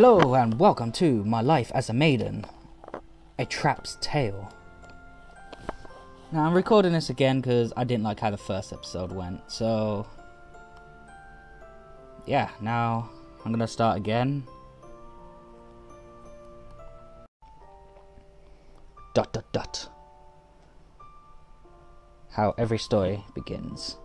Hello and welcome to My Life as a Maiden, A Trap's Tale. Now I'm recording this again because I didn't like how the first episode went, so yeah, now I'm gonna start again. ... How every story begins. ... ...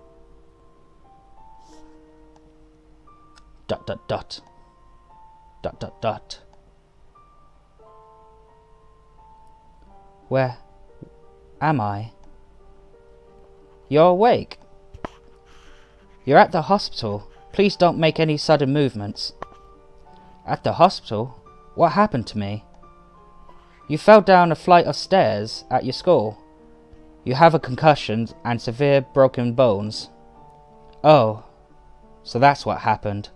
Where am I? You're awake. You're at the hospital. Please don't make any sudden movements. At the hospital? What happened to me? You fell down a flight of stairs at your school. You have a concussion and severe broken bones. Oh, so that's what happened.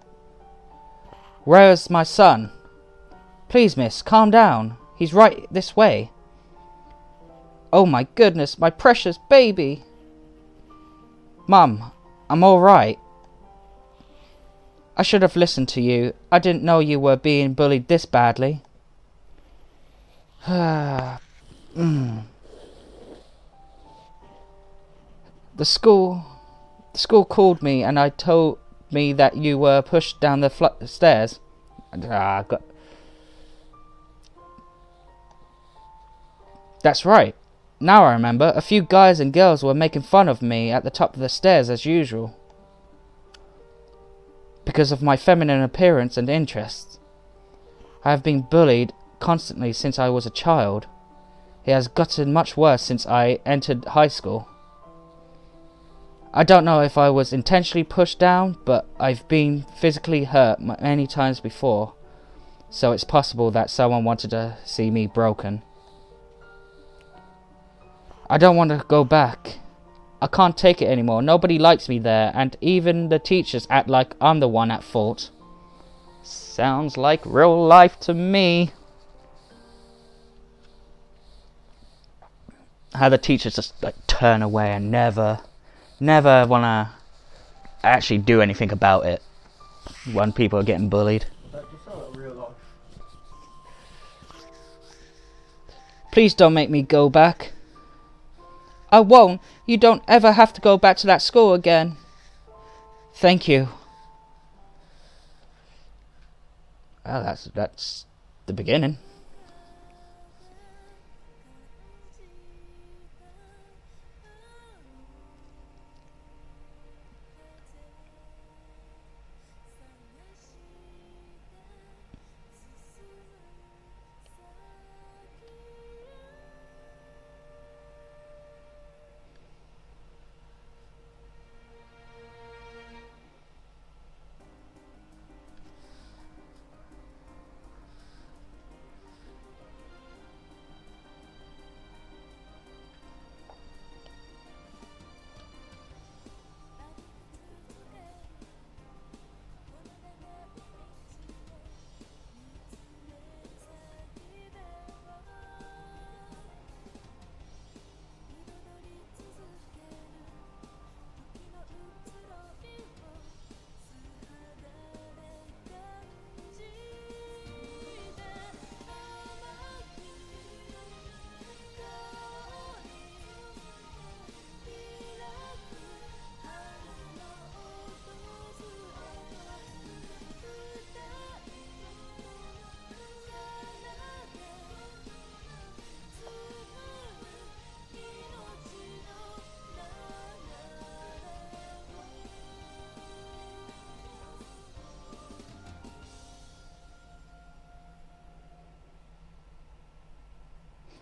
Where is my son? Please, miss, calm down. He's right this way. Oh my goodness, my precious baby! Mum, I'm alright. I should have listened to you. I didn't know you were being bullied this badly. The school called me and I told me that you were pushed down the stairs. That's right. Now I remember, a few guys and girls were making fun of me at the top of the stairs as usual. Because of my feminine appearance and interests. I have been bullied constantly since I was a child. It has gotten much worse since I entered high school. I don't know if I was intentionally pushed down, but I've been physically hurt many times before, so it's possible that someone wanted to see me broken. I don't want to go back. I can't take it anymore. Nobody likes me there, and even the teachers act like I'm the one at fault. Sounds like real life to me. How the teachers just like turn away and never want to actually do anything about it when people are getting bullied. That just sounds like real life. Please don't make me go back. I won't. You don't ever have to go back to that school again. Thank you. Well, that's the beginning.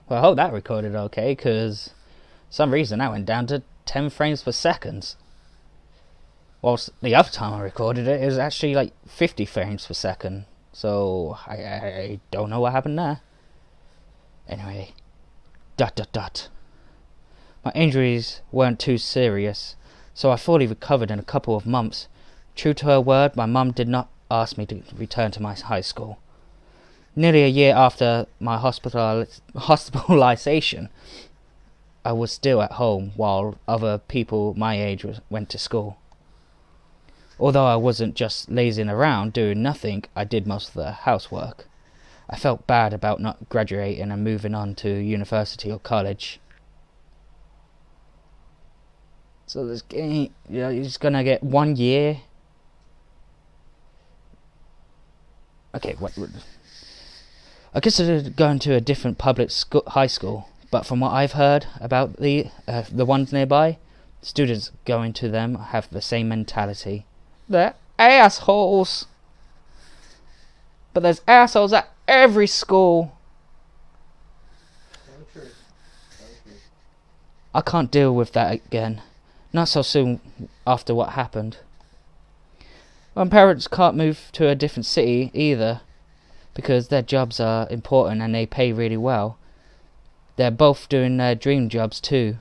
Well, I hope that recorded okay, because for some reason that went down to 10 frames per second. Whilst the other time I recorded it, it was actually like 50 frames per second. So, I don't know what happened there. Anyway, ... My injuries weren't too serious, so I fully recovered in a couple of months. True to her word, my mum did not ask me to return to my high school. Nearly a year after my hospitalisation, I was still at home while other people my age went to school. Although I wasn't just lazing around doing nothing, I did most of the housework. I felt bad about not graduating and moving on to university or college. So this game, you know, you're just gonna get 1 year. Okay, what? I considered going to a different public school, high school, but from what I've heard about the ones nearby, students going to them have the same mentality. They're assholes. But there's assholes at every school. So true. So true. I can't deal with that again. Not so soon after what happened. My parents can't move to a different city either, because their jobs are important and they pay really well. They're both doing their dream jobs too.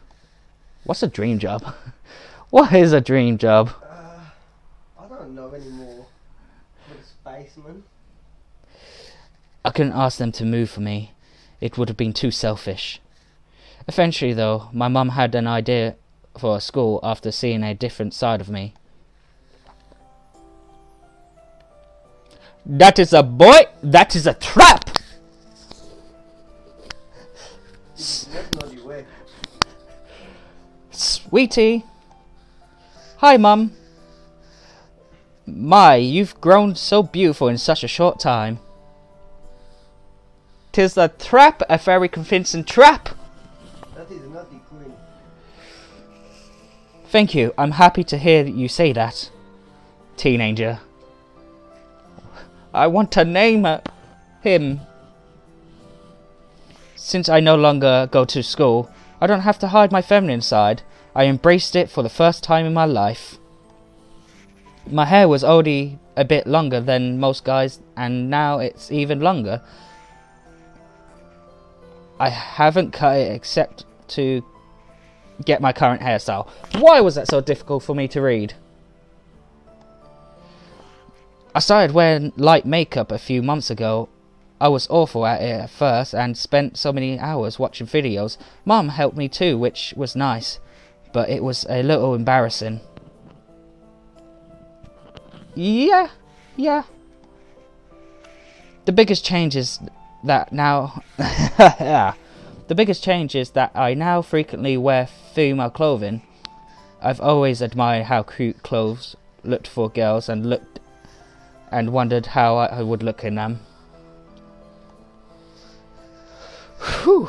What's a dream job? What is a dream job? I don't know anymore. I'm a spaceman. I couldn't ask them to move for me. It would have been too selfish. Eventually though, my mum had an idea for a school after seeing a different side of me. That is a boy, that is a trap! Sweetie! Hi, Mum! My, you've grown so beautiful in such a short time. 'Tis a trap, a very convincing trap! That is not the queen. Thank you, I'm happy to hear you say that, teenager. I want to name him. Since I no longer go to school, I don't have to hide my feminine side. I embraced it for the first time in my life. My hair was already a bit longer than most guys, and now it's even longer. I haven't cut it except to get my current hairstyle. Why was that so difficult for me to read? I started wearing light makeup a few months ago. I was awful at it at first and spent so many hours watching videos. Mum helped me too, which was nice, but it was a little embarrassing. Yeah. The biggest change is that I now frequently wear female clothing. I've always admired how cute clothes looked for girls and wondered how I would look in them. Whew.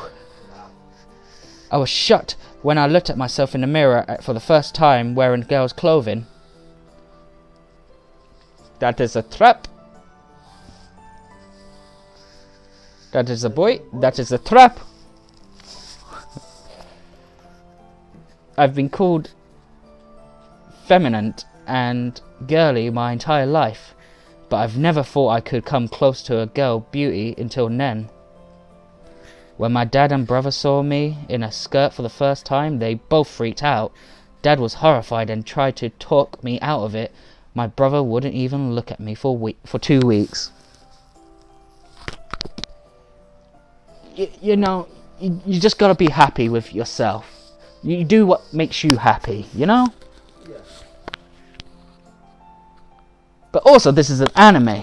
I was shocked when I looked at myself in the mirror for the first time wearing girls' clothing. That is a trap. That is a boy. That is a trap. I've been called feminine and girly my entire life, but I've never thought I could come close to a girl beauty until then. When my dad and brother saw me in a skirt for the first time, they both freaked out. Dad was horrified and tried to talk me out of it. My brother wouldn't even look at me for 2 weeks. You know, you just gotta be happy with yourself. You do what makes you happy, you know? Yeah. But also, this is an anime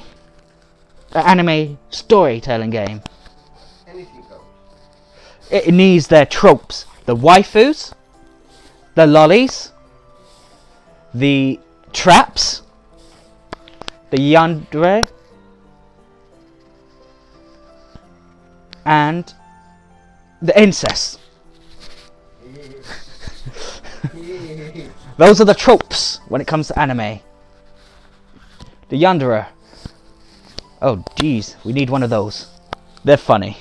storytelling game. Anything goes. It needs their tropes, the waifus, the lollies, the traps, the yandere, and the incest. Those are the tropes when it comes to anime. The yandere. Oh, jeez. We need one of those. They're funny.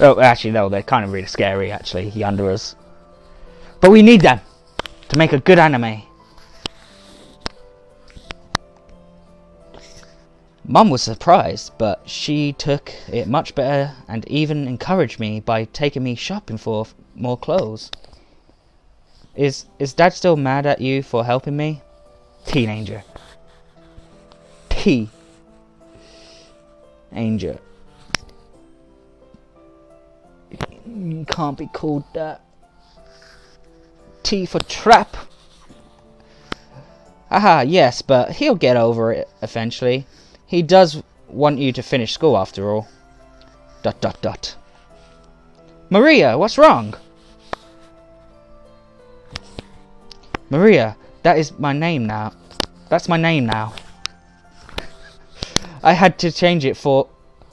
Oh, actually, no. They're kind of really scary, actually. Yanderes. But we need them to make a good anime. Mum was surprised, but she took it much better and even encouraged me by taking me shopping for more clothes. Is Dad still mad at you for helping me? Teenager. Angel. You can't be called that. T for trap. Aha, yes, but he'll get over it eventually. He does want you to finish school after all. ... Maria, what's wrong? Maria, that is my name now. That's my name now. I had to change it for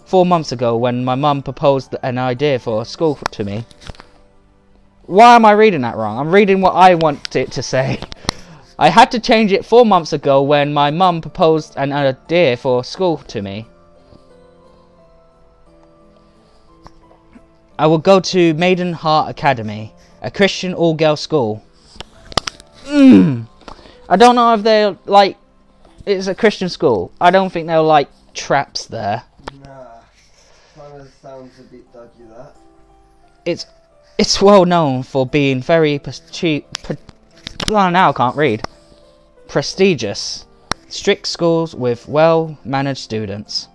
4 months ago when my mum proposed an idea for a school to me. Why am I reading that wrong? I'm reading what I want it to say. I had to change it 4 months ago when my mum proposed an idea for school to me. I will go to Maiden Heart Academy, a Christian all-girl school. I don't know if they'll like... It's a Christian school. I don't think they'll like traps there. Nah, kind of sounds a bit dodgy, that. It's well known for being very prestigious. Strict schools with well-managed students.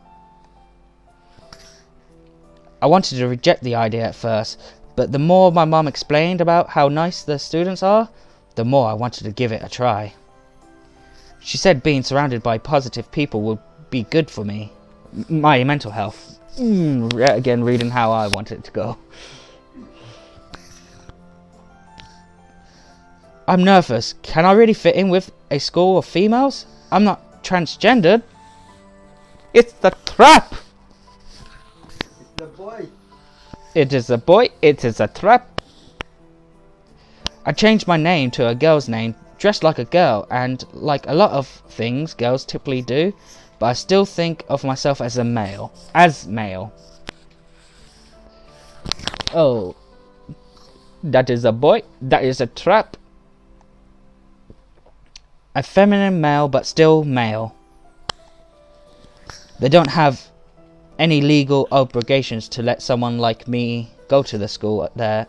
I wanted to reject the idea at first, but the more my mum explained about how nice the students are, the more I wanted to give it a try. She said being surrounded by positive people would be good for me. My mental health. Again, reading how I want it to go. I'm nervous. Can I really fit in with a school of females? I'm not transgendered. It's the trap! It's the boy. It is a boy. It is a trap. I changed my name to a girl's name, dressed like a girl, and like a lot of things girls typically do, but I still think of myself as a male. Oh, that is a boy. That is a trap. A feminine male, but still male. They don't have any legal obligations to let someone like me go to the school there.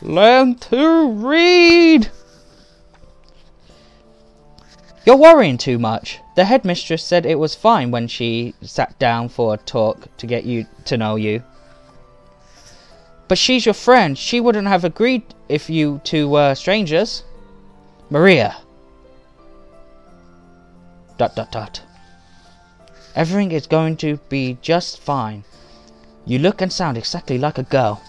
Learn to read! You're worrying too much. The headmistress said it was fine when she sat down for a talk to get you to know you. But she's your friend. She wouldn't have agreed if you two were strangers. Maria. ... Everything is going to be just fine. You look and sound exactly like a girl.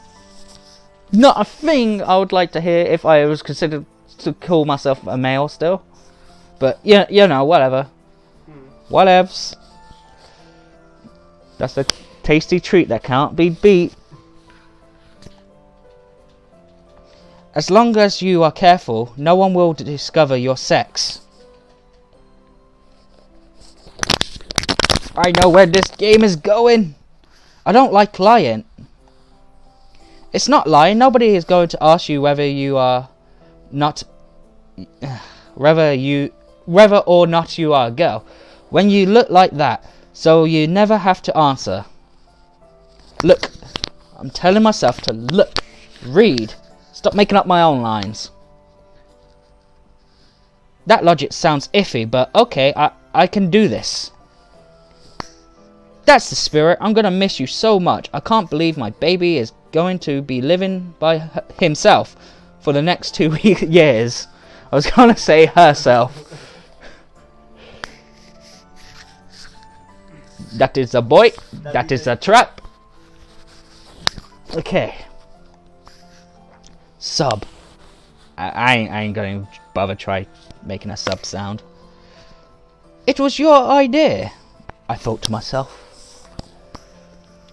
Not a thing I would like to hear if I was considered to call myself a male still. But, yeah, you know, whatever. Whatevs. That's a tasty treat that can't be beat. As long as you are careful, no one will discover your sex. I know where this game is going. I don't like lying. It's not lying. Nobody is going to ask you whether you are not, whether or not you are a girl. When you look like that, so you never have to answer. Look, I'm telling myself to look, read. Stop making up my own lines. That logic sounds iffy, but okay, I can do this. That's the spirit. I'm gonna miss you so much. I can't believe my baby is going to be living by himself for the next 2 years. I was gonna say herself. That is a boy. That is a trap. Okay. Sub. I ain't gonna bother try making a sub sound. It was your idea, I thought to myself.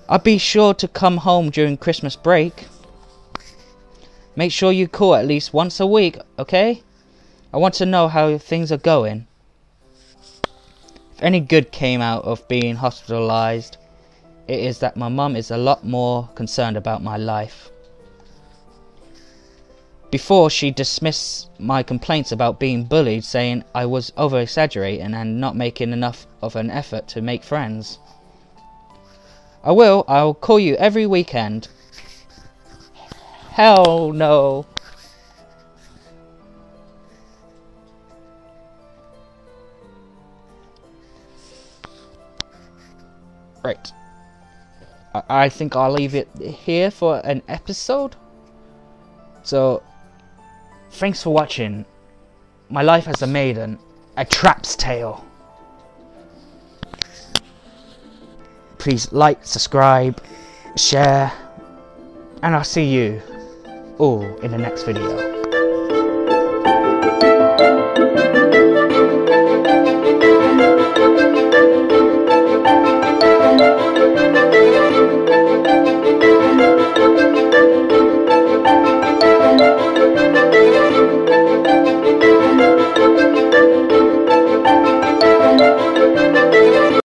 I'll be sure to come home during Christmas break. Make sure you call at least once a week, okay? I want to know how things are going. If any good came out of being hospitalized, it is that my mum is a lot more concerned about my life. Before, she dismissed my complaints about being bullied, saying I was over-exaggerating and not making enough of an effort to make friends. I'll call you every weekend. Hell no. Right. I think I'll leave it here for an episode. So, Thanks for watching My Life as a Maiden, A Trap's Tale. Please like, subscribe, share, and I'll see you all in the next video.